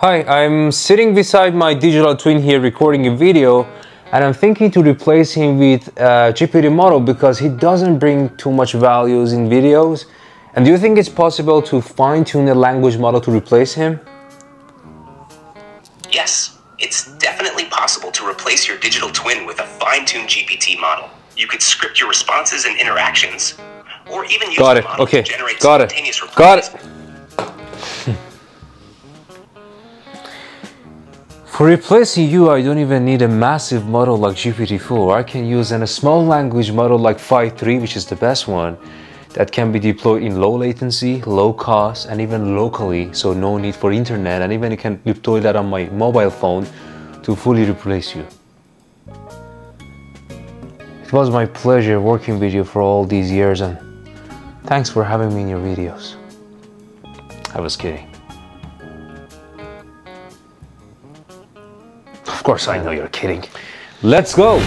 Hi, I'm sitting beside my digital twin here recording a video, and I'm thinking to replace him with a GPT model because he doesn't bring too much values in videos. And do you think it's possible to fine-tune a language model to replace him? Yes, it's definitely possible to replace your digital twin with a fine-tuned GPT model. You could script your responses and interactions, or even use the model to generate spontaneous replies. For replacing you, I don't even need a massive model like GPT-4. I can use a small language model like Phi-3, which is the best one, that can be deployed in low latency, low cost, and even locally, so no need for internet, and even I can deploy that on my mobile phone to fully replace you. It was my pleasure working with you for all these years, and thanks for having me in your videos. I was kidding. Of course I know you're kidding. Let's go!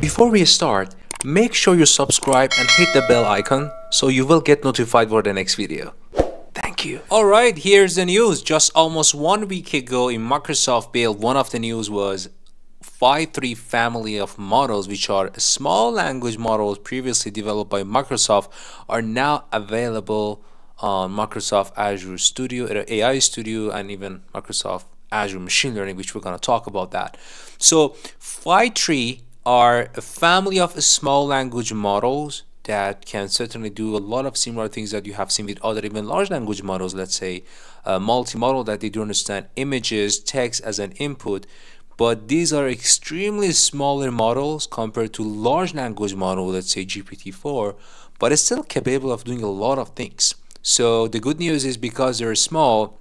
Before we start, make sure you subscribe and hit the bell icon so you will get notified for the next video. Alright, here's the news. Just almost 1 week ago in Microsoft Build, one of the news was Phi-3 family of models, which are small language models previously developed by Microsoft, are now available on Microsoft Azure Studio, AI Studio, and even Microsoft Azure Machine Learning, which we're going to talk about that. So Phi-3 are a family of small language models that can certainly do a lot of similar things that you have seen with other even large language models, let's say multimodal, that they do understand images, text as an input. But these are extremely smaller models compared to large language models, let's say GPT-4, but it's still capable of doing a lot of things. So the good news is, because they're small,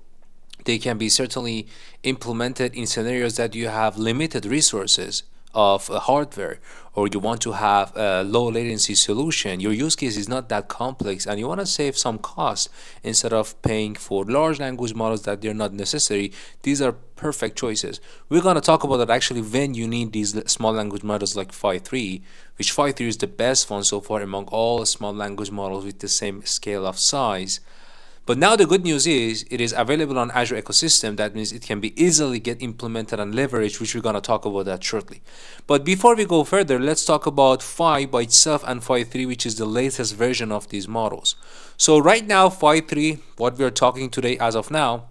they can be certainly implemented in scenarios that you have limited resources of hardware, or you want to have a low latency solution. Your use case is not that complex and you want to save some cost instead of paying for large language models that they're not necessary. These are perfect choices. We're going to talk about that actually when you need these small language models like Phi-3, which Phi-3 is the best one so far among all small language models with the same scale of size. But now the good news is it is available on Azure ecosystem. That means it can be easily get implemented and leveraged, which we're going to talk about that shortly. But before we go further, let's talk about Phi by itself and Phi-3, which is the latest version of these models. So right now, Phi-3, what we're talking today as of now,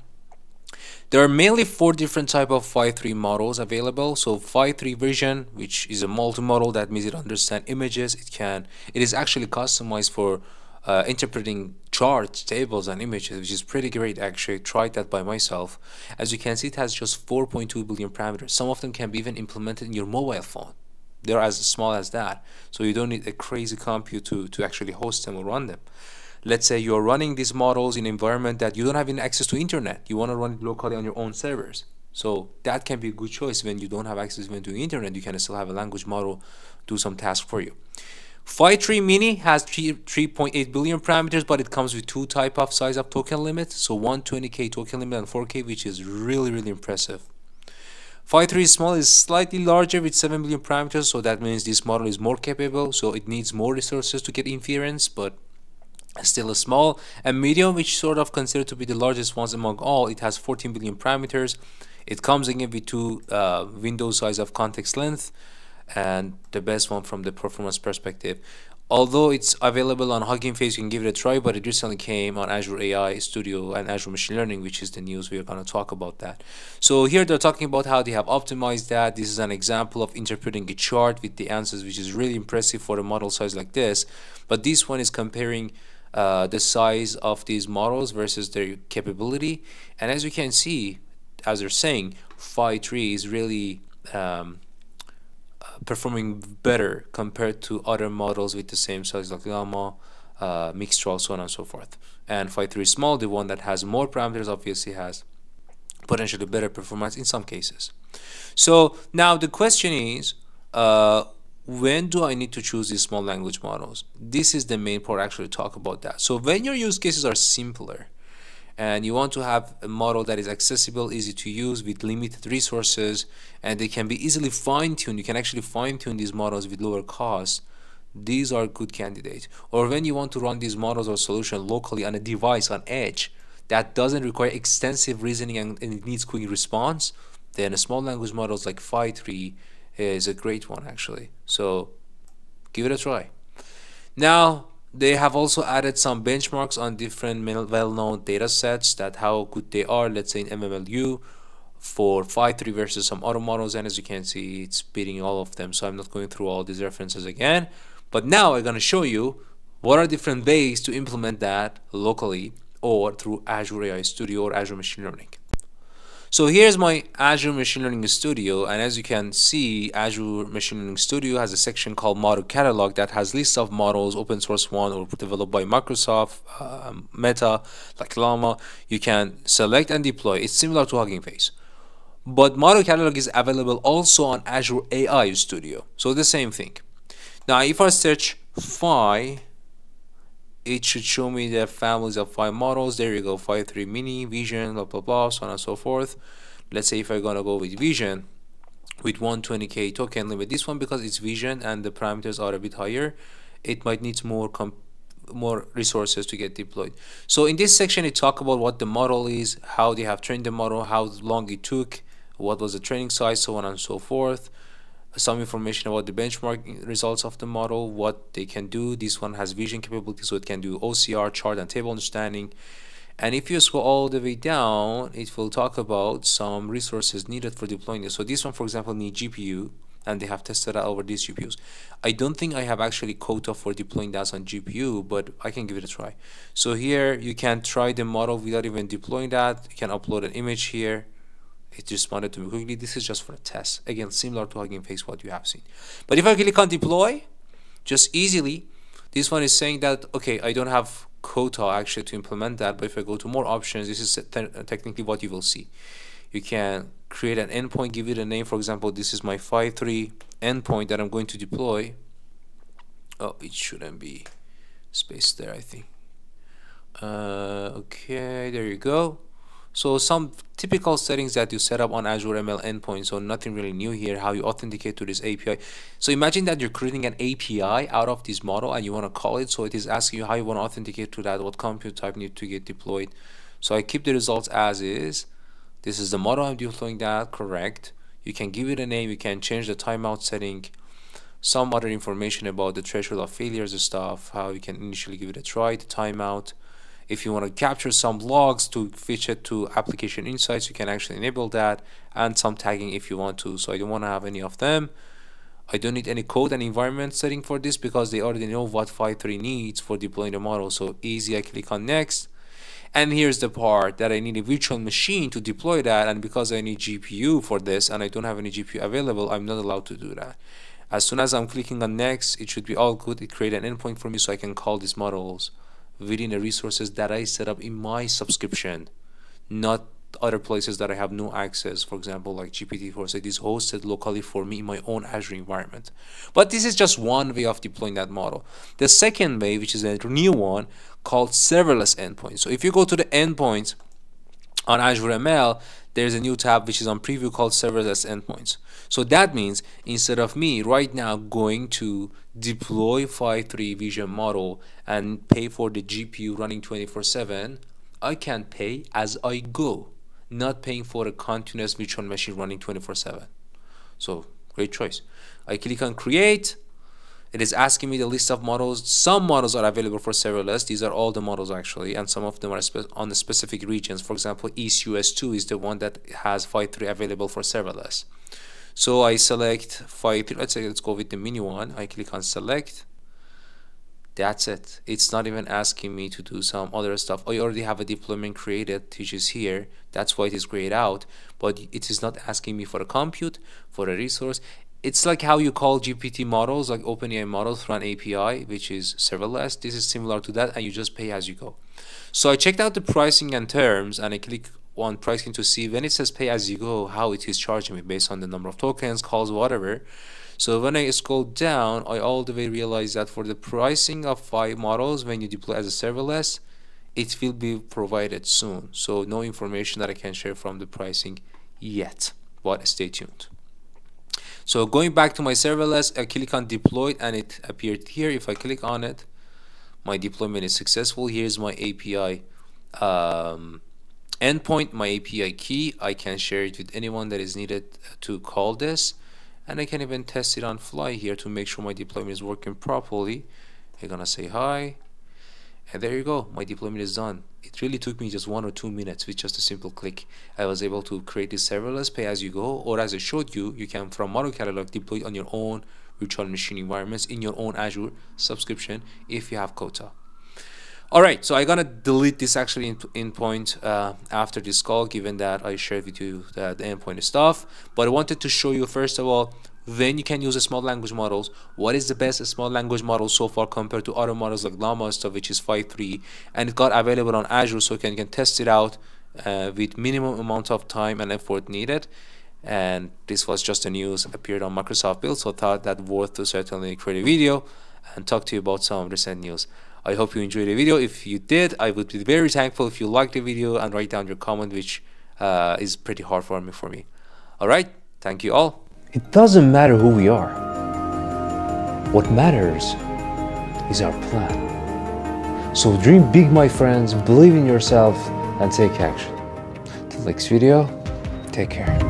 there are mainly 4 different types of Phi-3 models available. So Phi-3 version, which is a multimodal, that means it understands images. It is actually customized for interpreting charts, tables, and images, which is pretty great. Actually, I tried that by myself. As you can see, it has just 4.2 billion parameters. Some of them can be even implemented in your mobile phone. They're as small as that, so you don't need a crazy compute to actually host them or run them. Let's say you're running these models in an environment that you don't have any access to internet. You want to run it locally on your own servers. So that can be a good choice. When you don't have access even to internet, you can still have a language model do some task for you. Phi-3 Mini has 3.8 billion parameters, but it comes with 2 type of size of token limit, so 120K token limit and 4K, which is really impressive. Phi-3 Small is slightly larger with 7 billion parameters, so that means this model is more capable, so it needs more resources to get inference, but still a small. And Medium, which sort of considered to be the largest ones among all, it has 14 billion parameters. It comes again with 2 window size of context length, and the best one from the performance perspective. Although it's available on Hugging Face, you can give it a try, but it recently came on Azure AI Studio and Azure Machine Learning, which is the news we are going to talk about that. So here they're talking about how they have optimized that. This is an example of interpreting a chart with the answers, which is really impressive for a model size like this. But this one is comparing the size of these models versus their capability. And as you can see, as they're saying, Phi-3 is really performing better compared to other models with the same size like Llama, Mixtral, so on and so forth. And Phi-3 Small, the one that has more parameters, obviously has potentially better performance in some cases. So now the question is, when do I need to choose these small language models? This is the main part, actually, to talk about that. So when your use cases are simpler and you want to have a model that is accessible, easy to use, with limited resources, and they can be easily fine-tuned. You can actually fine-tune these models with lower costs. These are good candidates. Or when you want to run these models or solution locally on a device on edge that doesn't require extensive reasoning and it needs quick response, then small language models like Phi-3 is a great one actually. So give it a try. Now, they have also added some benchmarks on different well-known data sets, that how good they are. Let's say in MMLU for Phi-3 versus some other models, and as you can see, it's beating all of them. So I'm not going through all these references again, but now I'm going to show you what are different ways to implement that locally or through Azure AI Studio or Azure Machine Learning. So here's my Azure Machine Learning Studio, and as you can see, Azure Machine Learning Studio has a section called Model Catalog that has lists of models, open source one or developed by Microsoft, Meta, like Llama. You can select and deploy. It's similar to Hugging Face. But Model Catalog is available also on Azure AI Studio. So the same thing. Now if I search Phi, it should show me the families of Phi models. There you go, Phi-3 mini, vision, blah blah blah, so on and so forth. Let's say if I'm gonna go with vision with 120k token limit, this one, because it's vision and the parameters are a bit higher, it might need more resources to get deployed. So in this section it talks about what the model is, how they have trained the model, how long it took, what was the training size, so on and so forth. Some information about the benchmark results of the model, what they can do. This one has vision capability, so it can do OCR, chart and table understanding. And if you scroll all the way down, it will talk about some resources needed for deploying this. So this one, for example, needs GPU, and they have tested out over these GPUs. I don't think I have actually quota for deploying that on GPU, but I can give it a try. So here you can try the model without even deploying that. You can upload an image here. It responded to me quickly. This is just for a test. Again, similar to Hugging Face, what you have seen. But if I click on deploy, just easily, this one is saying that, okay, I don't have quota actually to implement that, but if I go to more options, this is technically what you will see. You can create an endpoint, give it a name. For example, this is my Phi-3 endpoint that I'm going to deploy. Oh, it shouldn't be spaced there, I think. Okay, there you go. So some typical settings that you set up on Azure ML endpoint, so nothing really new here, how you authenticate to this API. So imagine that you're creating an API out of this model and you want to call it, so it is asking you how you want to authenticate to that, what compute type need to get deployed. So I keep the results as is. This is the model I'm deploying that, correct. You can give it a name, you can change the timeout setting, some other information about the threshold of failures and stuff, how you can initially give it a try, the timeout. If you want to capture some logs to fetch it to Application Insights, you can actually enable that, and some tagging if you want to. So I don't want to have any of them. I don't need any code and environment setting for this because they already know what Phi-3 needs for deploying the model. So easy, I click on next. And here's the part that I need a virtual machine to deploy that, and because I need GPU for this and I don't have any GPU available, I'm not allowed to do that. As soon as I'm clicking on next, it should be all good. It created an endpoint for me so I can call these models within the resources that I set up in my subscription, not other places that I have no access, for example like GPT-4. So it is hosted locally for me in my own Azure environment. But this is just one way of deploying that model. The second way, which is a new one, called serverless endpoints. So if you go to the endpoints on Azure ML, there's a new tab which is on preview called serverless endpoints. So that means instead of me right now going to deploy Phi-3 vision model and pay for the GPU running 24/7, I can pay as I go, not paying for a continuous virtual machine running 24/7. So great choice. I click on create. It is asking me the list of models. Some models are available for serverless. These are all the models actually, and some of them are on the specific regions. For example, ECUS2 is the one that has Phi-3 available for serverless. So I select Phi-3. Let's go with the mini one. I click on select. That's it. It's not even asking me to do some other stuff. I already have a deployment created, which is here. That's why it is grayed out. But it is not asking me for a compute, for a resource. It's like how you call GPT models, like OpenAI models through an API, which is serverless. This is similar to that, and you just pay as you go. So I checked out the pricing and terms, and I click on pricing to see when it says pay as you go, how it is charging me based on the number of tokens, calls, whatever. So when I scroll down, I all the way realize that for the pricing of Phi models, when you deploy as a serverless, it will be provided soon, so no information that I can share from the pricing yet, but stay tuned. So going back to my serverless, I click on deployed and it appeared here. If I click on it, my deployment is successful. Here's my API endpoint, my API key. I can share it with anyone that is needed to call this, and I can even test it on fly here to make sure my deployment is working properly. I'm gonna say hi, and there you go, my deployment is done. It really took me just 1 or 2 minutes with just a simple click. I was able to create this serverless pay-as-you-go, or as I showed you, you can from Model Catalog deploy it on your own virtual machine environments in your own Azure subscription if you have quota. Alright, so I'm gonna delete this actually endpoint after this call, given that I shared with you the endpoint stuff. But I wanted to show you first of all when you can use a small language models, what is the best small language model so far compared to other models like Llama stuff, which is Phi-3, and it got available on Azure, so you can test it out with minimum amount of time and effort needed. And this was just the news appeared on Microsoft Build, so I thought that worth to certainly create a video and talk to you about some recent news. I hope you enjoyed the video. If you did, I would be very thankful if you liked the video and write down your comment, which is pretty hard for me. All right, thank you all. It doesn't matter who we are. What matters is our plan. So dream big, my friends, believe in yourself, and take action. Till next video, take care.